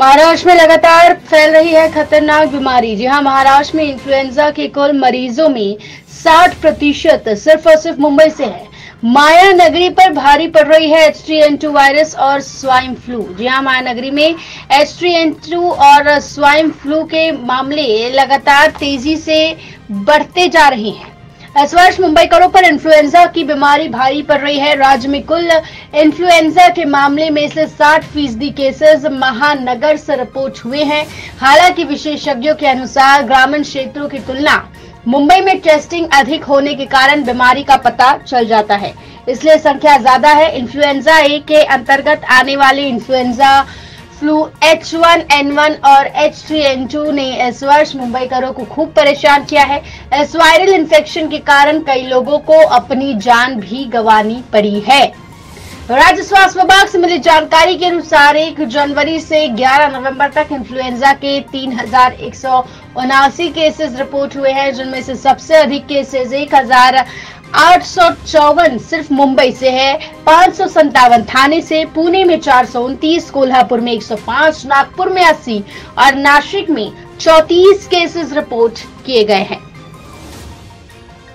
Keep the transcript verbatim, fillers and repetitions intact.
महाराष्ट्र में लगातार फैल रही है खतरनाक बीमारी। जी हां, महाराष्ट्र में इन्फ्लुएंजा के कुल मरीजों में साठ प्रतिशत सिर्फ और सिर्फ मुंबई से है। माया नगरी पर भारी पड़ रही है H three N two virus और स्वाइन फ्लू। जी हां, माया नगरी में एच थ्री एन टू और स्वाइन फ्लू के मामले लगातार तेजी से बढ़ते जा रहे हैं। इस वर्ष मुंबईकरों पर इन्फ्लुएंजा की बीमारी भारी पड़ रही है। राज्य में कुल इन्फ्लुएंजा के मामले में से साठ फीसदी केसेस महानगर से रिपोर्ट हुए हैं। हालांकि विशेषज्ञों के अनुसार ग्रामीण क्षेत्रों की तुलना मुंबई में टेस्टिंग अधिक होने के कारण बीमारी का पता चल जाता है, इसलिए संख्या ज्यादा है। इन्फ्लुएंजा ए के अंतर्गत आने वाले influenza flu H one N one और एच थ्री एन टू ने इस वर्ष मुंबईकरों को खूब परेशान किया है। इस वायरल इन्फेक्शन के कारण कई लोगों को अपनी जान भी गंवानी पड़ी है। राज्य स्वास्थ्य विभाग से मिली जानकारी के अनुसार एक जनवरी से ग्यारह नवंबर तक इन्फ्लुएंजा के तीन हजार एक सौ उनासी केसेज रिपोर्ट हुए हैं, जिनमें से सबसे अधिक केसेज एक हजार आठ सौ चौवन सिर्फ मुंबई से है, पांच सौ संतावन थाने से, पुणे में चार सौ उनतीस, कोल्हापुर में एक सौ पांच, नागपुर में अस्सी और नासिक में चौंतीस केसेस रिपोर्ट किए गए हैं।